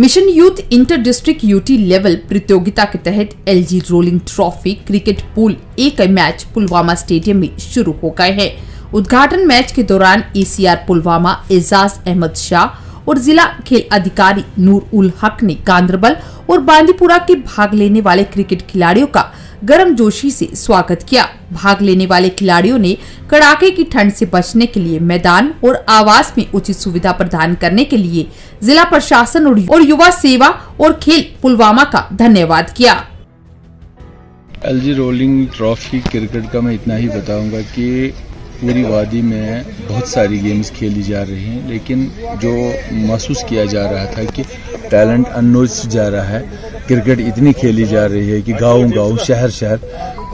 Mission youth inter district UT level प्रतियोगिता के तहत LG rolling trophy cricket pool A का मैच पुलवामा स्टेडियम में शुरू हो गए हैं। उद्घाटन मैच के दौरान एसीआर पुलवामा, एजाज अहमद शाह और जिला खेल अधिकारी नूर उल हक ने गांधरबल और बांदीपुरा के भाग लेने वाले क्रिकेट खिलाड़ियों का गर्मजोशी से स्वागत किया। भाग लेने वाले खिलाड़ियों ने कड़ाके की ठंड से बचने के लिए मैदान और आवास में उचित सुविधा प्रदान करने के लिए जिला प्रशासन और युवा सेवा और खेल पुलवामा का धन्यवाद किया। एलजी रोलिंग ट्रॉफी क्रिकेट का मैं इतना ही बताऊंगा कि पूरी वादी में बहुत सारी गेम्स खेली जा रही हैं, लेकिन जो महसूस किया जा रहा था कि टैलेंट अननोन जा रहा है। क्रिकेट इतनी खेली जा रही है कि गांव-गांव, शहर-शहर,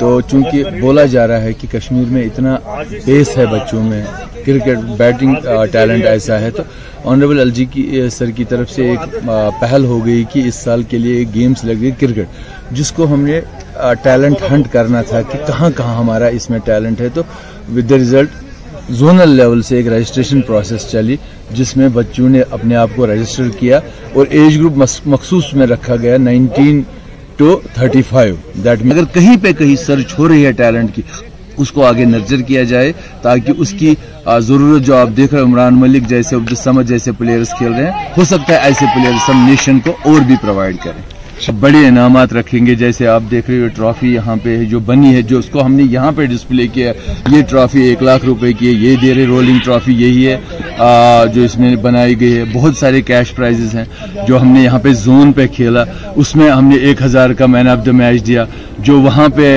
तो चूंकि बोला जा रहा है कि कश्मीर में इतना पेस है बच्चों में, क्रिकेट बैटिंग टैलेंट ऐसा है, तो ऑनरेबल एलजी की सर की तरफ से एक पहल हो गई कि इस साल के लिए गेम्स लग गई क्रिकेट, जिसको हमने टैलेंट हंट करना था कि कहाँ कहाँ हमारा इसमें टैलेंट है। तो with the result zonal level से एक रजिस्ट्रेशन प्रोसेस चली, जिसमें बच्चों ने अपने आप को रजिस्टर किया और एज ग्रुप मखसूस में रखा गया 19 to 35। दैट मीन अगर कहीं पे कहीं सर्च हो रही है टैलेंट की, उसको आगे नर्चर किया जाए, ताकि उसकी जरूरत जो आप देख रहे हो, इमरान मलिक जैसे, अब्दुल समद जैसे प्लेयर्स खेल रहे हैं, हो सकता है ऐसे प्लेयर्स हम नेशन को और भी प्रोवाइड करें। बड़े इनामात रखेंगे, जैसे आप देख रहे हो ट्रॉफी यहाँ पे जो बनी है, जो उसको हमने यहाँ पे डिस्प्ले किया, ये ट्रॉफी 1 लाख रुपए की है। ये दे रहे रोलिंग ट्रॉफी यही है जो इसमें बनाई गई है। बहुत सारे कैश प्राइजेस हैं जो हमने यहाँ पे जोन पे खेला, उसमें हमने 1000 का मैन ऑफ द मैच दिया, जो वहाँ पे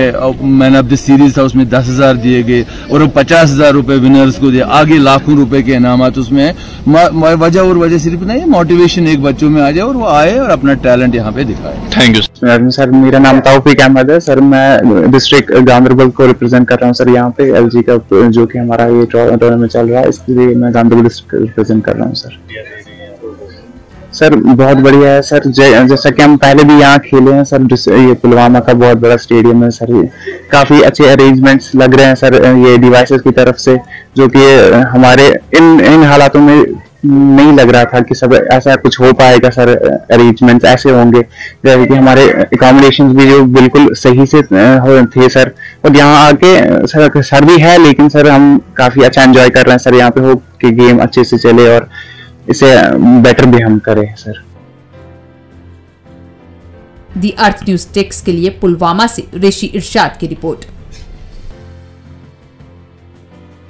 मैन ऑफ द सीरीज था उसमें 10,000 दिए गए और 50,000 रुपए विनर्स को दिए। आगे लाखों रुपए के इनामात उसमें है। वजह सिर्फ नहीं, मोटिवेशन एक बच्चों में आ जाए और वो आए और अपना टैलेंट यहाँ पे दिखाए। Thank you sir. मेरा नाम तौफीक अहमद है सर। मैं डिस्ट्रिक्ट गांधरबल को रिप्रेजेंट कर रहा हूँ सर। यहाँ पे एलजी का जो कि हमारा ये टूर्नामेंट चल रहा है, इसलिए मैं गांधरबल डिस्ट्रिक्ट रिप्रेजेंट कर रहा हूँ सर। सर बहुत बढ़िया है सर। जैसा कि हम पहले भी यहाँ खेले हैं सर, ये पुलवामा का बहुत बड़ा स्टेडियम है सर। काफी अच्छे अरेंजमेंट्स लग रहे हैं सर ये डिवाइसेस की तरफ से, जो कि हमारे इन हालातों में नहीं लग रहा था कि सब ऐसा कुछ हो पाएगा सर। अरेंजमेंट्स ऐसे होंगे, जैसे कि हमारे एकोमोडेशन भी जो बिल्कुल सही से थे सर, और यहाँ आके सर भी है, लेकिन सर हम काफी अच्छा एंजॉय कर रहे हैं सर यहाँ पे, हो कि गेम अच्छे से चले और इसे बेटर भी हम करें sir. The earth news text के लिए पुलवामा से ऋषि इरशाद की रिपोर्ट।